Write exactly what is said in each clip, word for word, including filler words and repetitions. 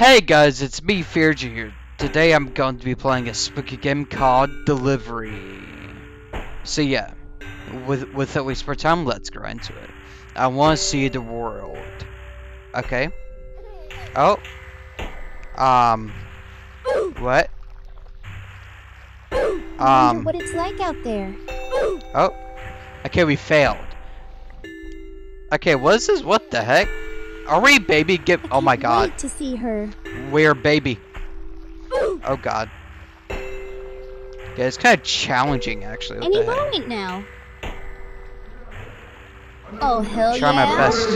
Hey guys, it's me, Fearagen here. Today I'm going to be playing a spooky game called Devilery. So yeah, with, without wasting more time, let's get right into it. I want to see the world. Okay. Oh. Um. What? Um. I wonder what it's like out there. Oh. Okay, we failed. Okay, what is this? What the heck? Are we baby? Get! Oh my God! To see her. Where baby? Oh God. Yeah, it's kind of challenging actually. Any moment now. Oh hell yeah! Try my best.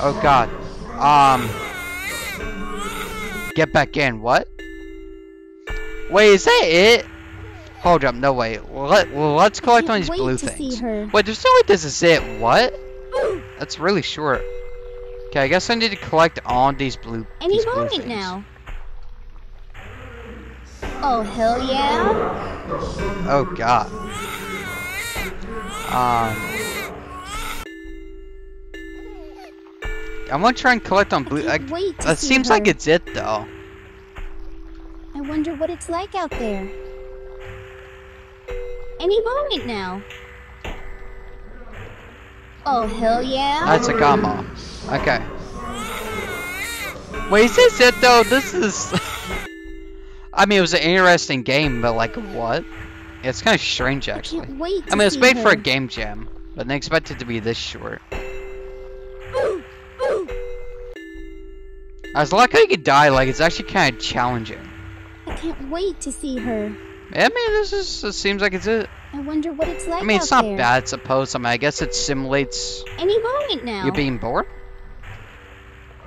Oh God. Um. Get back in. What? Wait, is that it? Hold up. No way. Let well, let's collect on these blue things. Wait, there's no way this is it. What? That's really short. Okay, I guess I need to collect all these blue. Any moment now. Oh hell yeah! Oh God. Um. I'm gonna try and collect on blue. I, it seems like it's it though. I wonder what it's like out there. Any moment now. Oh hell yeah! That's a combo. Okay. Wait, is this it though? This is. I mean, it was an interesting game, but like, what? Yeah, it's kind of strange actually. I can't wait to I mean, it's made her. for a game jam, but I didn't expect it to be this short. I was lucky I could die. Like, it's actually kind of challenging. I can't wait to see her. Yeah, I mean, this is. It seems like it's it. I wonder what it's like. I mean, it's not bad, I suppose. I mean, I guess it simulates. Any moment now. You're being bored?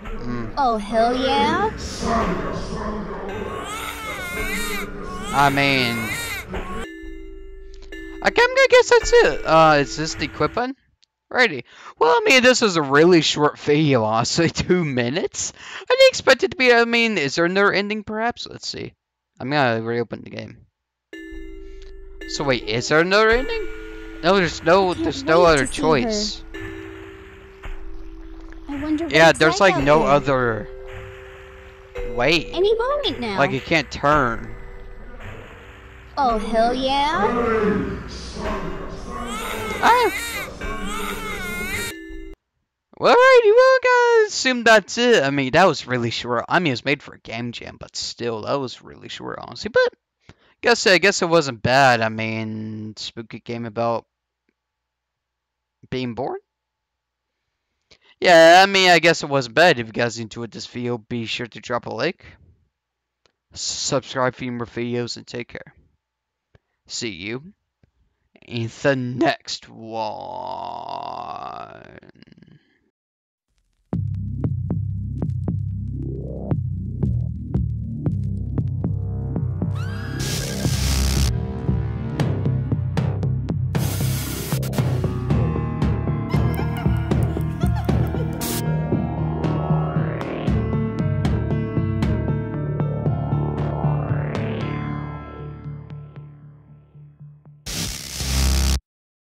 Mm. Oh, hell yeah. I mean. I I'm gonna guess that's it. Uh, is this the quit button? Alrighty. Well, I mean, this is a really short video, honestly. Two minutes? I didn't expect it to be. I mean, is there no ending, perhaps? Let's see. I'm gonna reopen the game. So wait, is there another ending? No, there's no, there's no other choice. I wonder what yeah, there's like no other way. Any moment now. Like you can't turn. Oh hell yeah! Ah. Well, alrighty, well guys, assume that's it. I mean, that was really short. I mean, it was made for a game jam, but still, that was really short, honestly. But. Guess I guess it wasn't bad. I mean, spooky game about being born. Yeah, I mean, I guess it wasn't bad. If you guys enjoyed this video, be sure to drop a like, subscribe for more videos, and take care. See you in the next one.